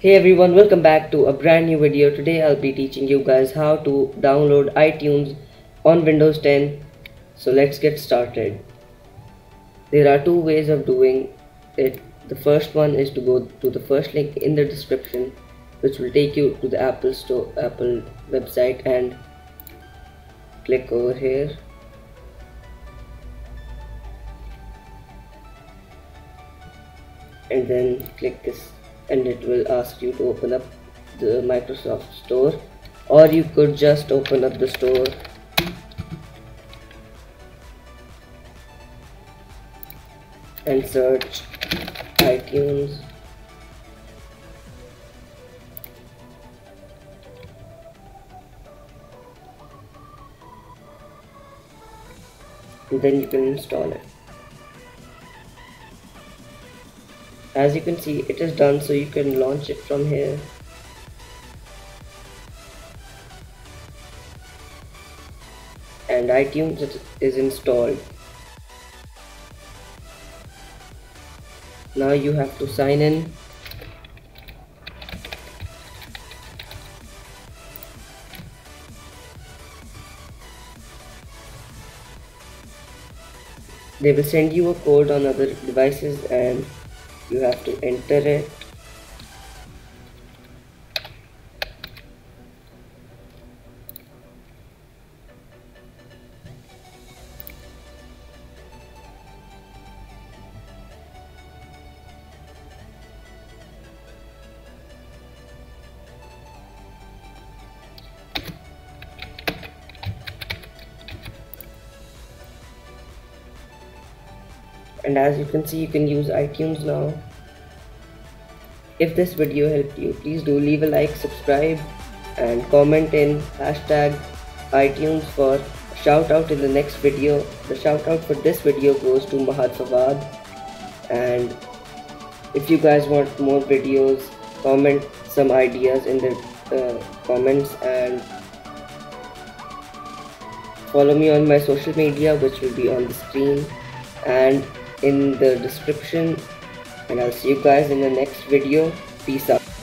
Hey everyone, welcome back to a brand new video. Today I'll be teaching you guys how to download iTunes on Windows 10. So let's get started. There are two ways of doing it. The first one is to go to the first link in the description, which will take you to the Apple Store, Apple website, and click over here. And then click this, and it will ask you to open up the Microsoft Store, or you could just open up the store and search iTunes. And then you can install it. As you can see, it is done, so you can launch it from here. And iTunes is installed. Now you have to sign in. They will send you a code on other devices and you have to enter it. And as you can see, you can use iTunes now. If this video helped you, please do leave a like, subscribe, and comment in hashtag iTunes for a shout out in the next video. The shout out for this video goes to Mahat Sabad. And if you guys want more videos, comment some ideas in the comments, and follow me on my social media, which will be on the screen and in the description, and I'll see you guys in the next video. Peace out.